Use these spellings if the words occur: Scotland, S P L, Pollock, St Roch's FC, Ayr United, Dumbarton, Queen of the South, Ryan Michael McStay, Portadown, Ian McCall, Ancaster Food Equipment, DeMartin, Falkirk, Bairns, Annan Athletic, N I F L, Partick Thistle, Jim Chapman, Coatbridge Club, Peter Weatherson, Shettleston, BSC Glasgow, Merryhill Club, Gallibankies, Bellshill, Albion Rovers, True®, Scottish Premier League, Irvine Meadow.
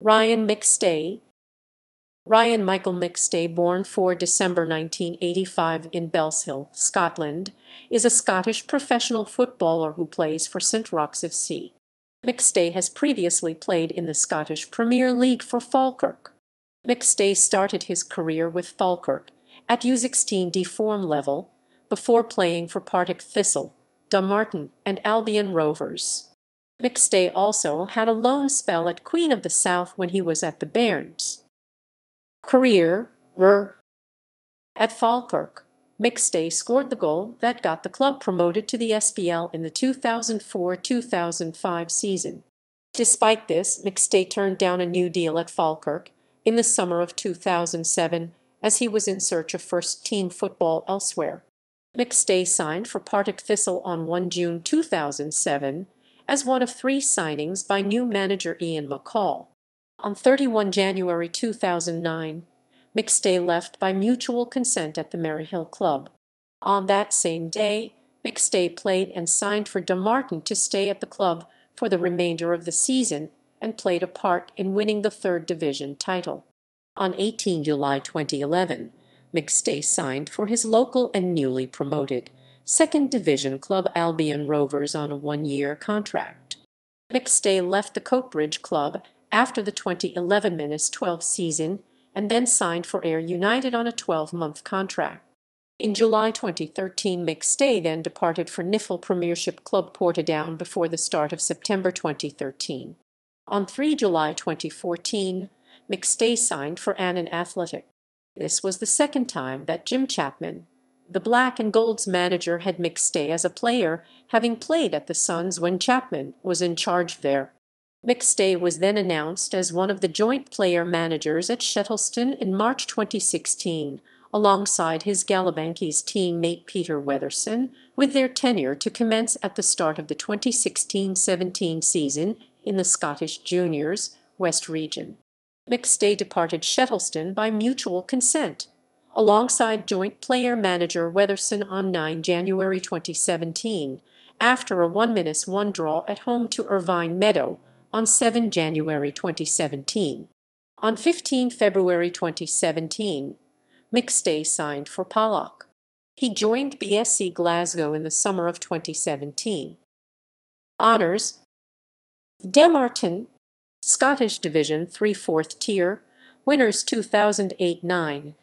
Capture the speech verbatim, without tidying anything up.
Ryan McStay. Ryan Michael McStay, born the fourth of December nineteen eighty-five in Bellshill, Scotland, is a Scottish professional footballer who plays for St Roch's F C. McStay has previously played in the Scottish Premier League for Falkirk. McStay started his career with Falkirk at U sixteen D form level, before playing for Partick Thistle, Dumbarton and Albion Rovers. McStay also had a loan spell at Queen of the South when he was at the Bairns. Career. At Falkirk, McStay scored the goal that got the club promoted to the S P L in the two thousand four two thousand five season. Despite this, McStay turned down a new deal at Falkirk in the summer of two thousand seven as he was in search of first-team football elsewhere. McStay signed for Partick Thistle on the first of June two thousand seven as one of three signings by new manager Ian McCall. On the thirty-first of January two thousand nine, McStay left by mutual consent at the Merryhill Club. On that same day, McStay played and signed for DeMartin to stay at the club for the remainder of the season and played a part in winning the third division title. On the eighteenth of July twenty eleven, McStay signed for his local and newly promoted second division club Albion Rovers on a one-year contract. McStay left the Coatbridge Club after the twenty eleven twelve season and then signed for Ayr United on a twelve-month contract. In July twenty thirteen, McStay then departed for N I F L Premiership club Portadown before the start of September twenty thirteen. On the third of July twenty fourteen, McStay signed for Annan Athletic. This was the second time that Jim Chapman, the Black and Gold's manager, had McStay as a player, having played at the Suns when Chapman was in charge there. McStay was then announced as one of the joint player managers at Shettleston in March twenty sixteen, alongside his Gallibankies teammate Peter Weatherson, with their tenure to commence at the start of the twenty sixteen seventeen season in the Scottish Juniors West region. McStay departed Shettleston by mutual consent, alongside joint player-manager Weatherson on the ninth of January twenty seventeen, after a one minute one draw at home to Irvine Meadow on the seventh of January twenty seventeen. On the fifteenth of February twenty seventeen, McStay signed for Pollock. He joined B S C Glasgow in the summer of twenty seventeen. Honours. DeMartin, Scottish Division three fourth tier, winners two thousand eight nine,